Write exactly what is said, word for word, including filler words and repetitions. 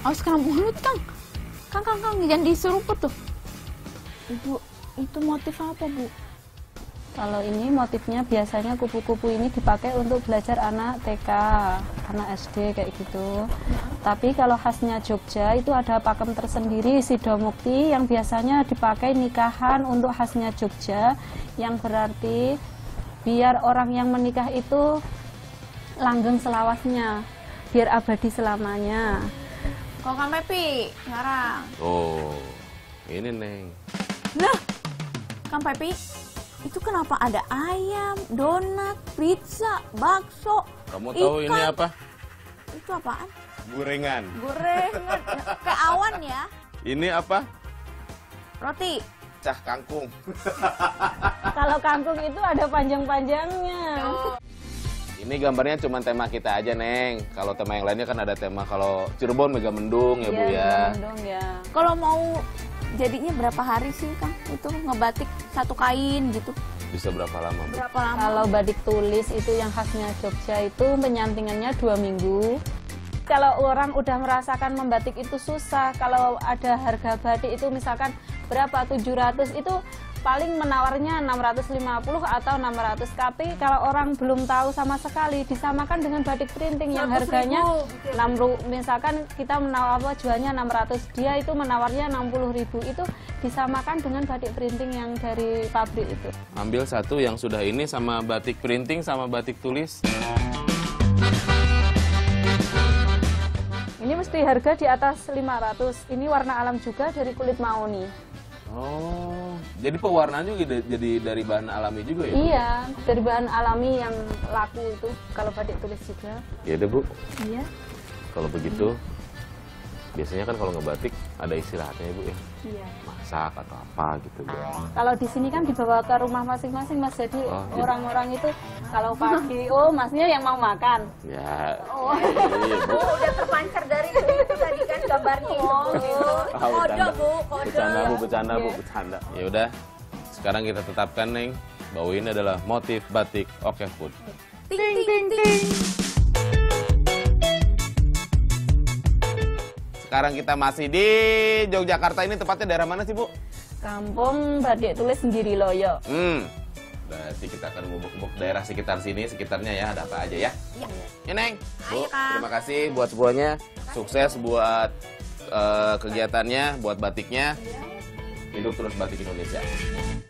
Awas kena mulut, Kang. Kang, Kang, Kang, jangan diseruput tuh. Ibu, itu motif apa, Bu? Kalau ini motifnya biasanya kupu-kupu ini dipakai untuk belajar anak T K, anak S D kayak gitu. Tapi kalau khasnya Jogja itu ada pakem tersendiri, Sidomukti, yang biasanya dipakai nikahan untuk khasnya Jogja, yang berarti biar orang yang menikah itu langgeng selawasnya, biar abadi selamanya. Kok Kampepi ngarang? Oh, ini Neng. Nah, Kampepi, itu kenapa ada ayam, donat, pizza, bakso, kamu tahu ikan. Ini apa? Itu apaan? Gorengan. Gorengan. Ke awan ya? Ini apa? Roti. Cah kangkung. Kalau kangkung itu ada panjang-panjangnya. Oh. Ini gambarnya cuma tema kita aja, Neng. Kalau tema yang lainnya kan ada tema kalau Cirebon Mega Mendung ya, Bu ya. Mendung ya. Kalau mau jadinya berapa hari sih, Kang? Itu ngebatik satu kain gitu. Bisa berapa lama? Berapa lama? Kalau batik tulis itu yang khasnya Jogja itu penyantingannya dua minggu. Kalau orang udah merasakan membatik itu susah, kalau ada harga batik itu misalkan berapa tujuh ratus itu paling menawarnya enam ratus lima puluh atau enam ratus. Tapi kalau orang belum tahu sama sekali, disamakan dengan batik printing yang harganya enam ribu, misalkan kita menawar jualnya enam ratus, dia itu menawarnya enam puluh ribu, itu disamakan dengan batik printing yang dari pabrik itu. Ambil satu yang sudah ini sama batik printing sama batik tulis. Ini mesti harga di atas lima ratus. Ini warna alam juga dari kulit Maoni. Oh, jadi pewarnaan juga jadi dari bahan alami juga ya? Iya, Bu? Dari bahan alami yang laku itu kalau batik tulis juga. Iya deh, Bu. Iya. Kalau begitu, hmm. biasanya kan kalau ngebatik ada istirahatnya, Bu ya? Iya. Masak atau apa gitu, Bu. Kalau di sini kan dibawa ke rumah masing-masing, Mas. Jadi orang-orang oh, gitu. itu kalau pagi, oh masnya yang mau makan. Ya. Oh, Bu udah terpancar dari itu, itu tadi kan gambarnya. Oh, kode, Bu. Kode. Bercanda, Bu. Bercanda, Bu. Bercanda. Ya udah. Sekarang kita tetapkan, Neng, bahwa ini adalah motif batik Oke Food. Ting ting ting. Sekarang kita masih di Yogyakarta, ini tepatnya daerah mana sih, Bu? Kampung Batik Tulis Giriloyo. Hmm. Berarti kita akan ngubuk-ngubuk daerah sekitar sini, sekitarnya ya, ada apa aja ya? Iya. Ya, Neng. Bu, terima kasih buat semuanya. Sukses buat uh, kegiatannya, buat batiknya. Hidup terus Batik Indonesia.